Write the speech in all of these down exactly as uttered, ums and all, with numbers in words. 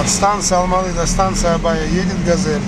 От станции Алмалы до станции Абая едет «Газель».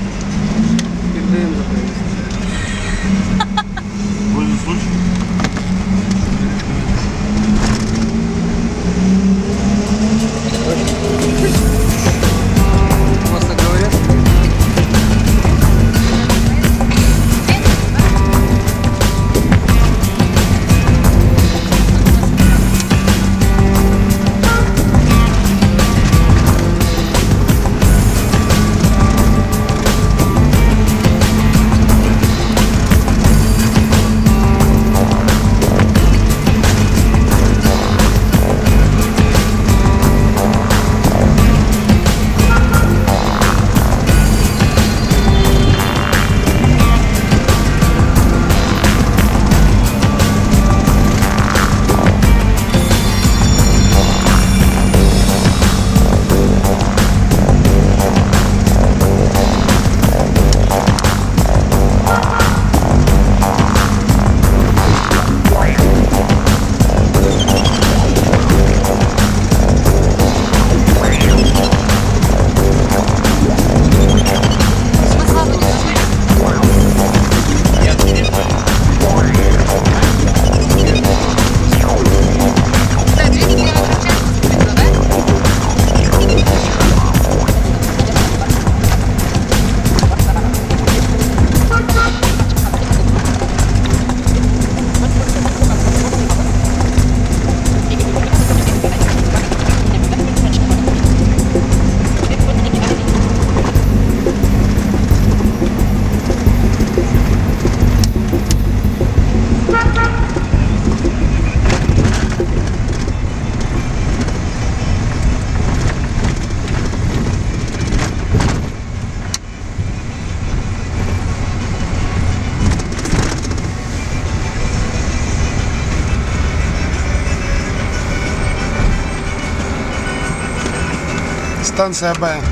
Станция Абая.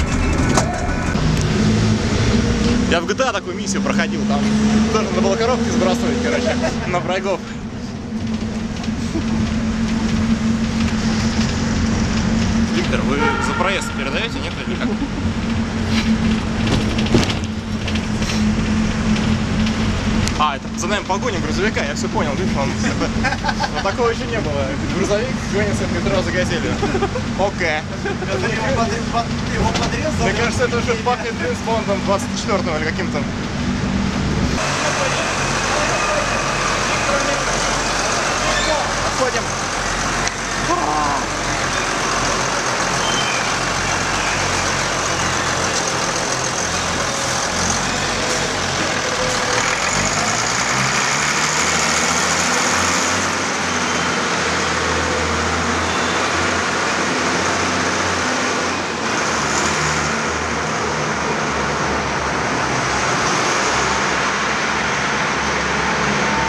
Я в джи ти эй такую миссию проходил, там тоже надо было коробки сбрасывать, короче, на врагов. Виктор, вы за проезд передаете, нет? Или как? А, это за нами погоня грузовика, я все понял, видишь, он... Но такого еще не было. Грузовик гонится в метро за «Газелью». Окей. Его подрезал? Мне кажется, это уже пахнет Джеймс Бондом двадцать четвёртым или каким-то. Отходим.